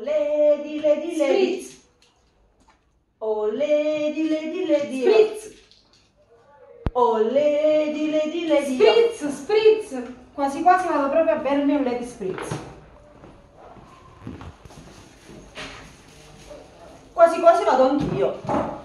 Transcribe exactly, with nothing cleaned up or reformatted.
Oh lady, lady, lady. Spritz. Oh lady, lady, lady. Spritz. Oh lady, lady, lady. Spritz, spritz. Quasi quasi vado proprio a bermi un Lady Spritz. Quasi quasi vado anch'io.